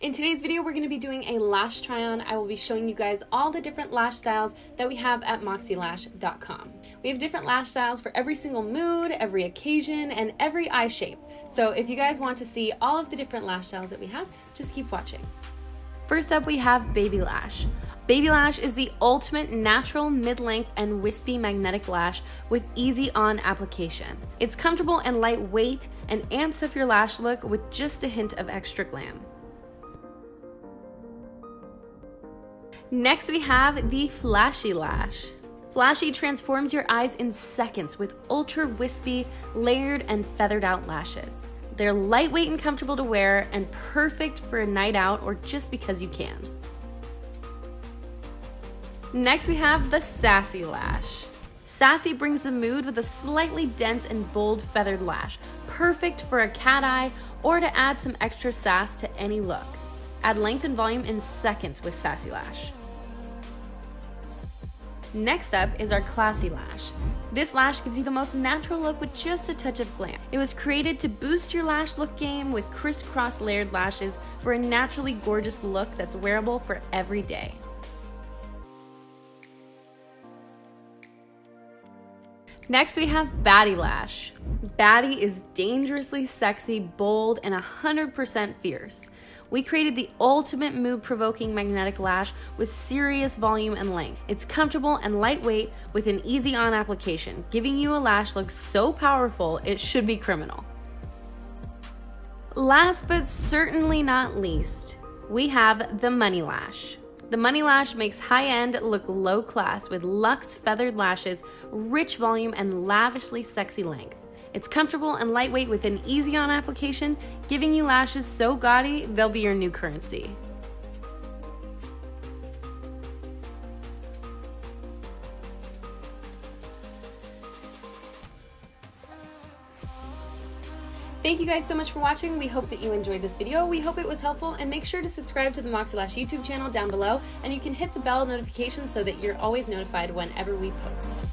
In today's video, we're going to be doing a lash try on. I will be showing you guys all the different lash styles that we have at MoxieLash.com. We have different lash styles for every single mood, every occasion, and every eye shape. So if you guys want to see all of the different lash styles that we have, just keep watching. First up, we have Baby Lash. Baby Lash is the ultimate natural mid-length and wispy magnetic lash with easy on application. It's comfortable and lightweight and amps up your lash look with just a hint of extra glam. Next we have the Flashy Lash. Flashy transforms your eyes in seconds with ultra wispy, layered, and feathered out lashes. They're lightweight and comfortable to wear and perfect for a night out or just because you can. Next we have the Sassy Lash. Sassy brings the mood with a slightly dense and bold feathered lash, perfect for a cat eye or to add some extra sass to any look. Add length and volume in seconds with Sassy Lash. Next up is our Classy Lash. This lash gives you the most natural look with just a touch of glam. It was created to boost your lash look game with crisscross layered lashes for a naturally gorgeous look that's wearable for every day. Next we have Baddie Lash. Baddie is dangerously sexy, bold, and 100% fierce. We created the ultimate mood-provoking magnetic lash with serious volume and length. It's comfortable and lightweight with an easy-on application, giving you a lash look so powerful it should be criminal. Last but certainly not least, we have the Money Lash. The Money Lash makes high-end look low-class with luxe feathered lashes, rich volume, and lavishly sexy length. It's comfortable and lightweight with an easy-on application, giving you lashes so gaudy they'll be your new currency. Thank you guys so much for watching. We hope that you enjoyed this video. We hope it was helpful, and make sure to subscribe to the MoxieLash YouTube channel down below, and you can hit the bell notification so that you're always notified whenever we post.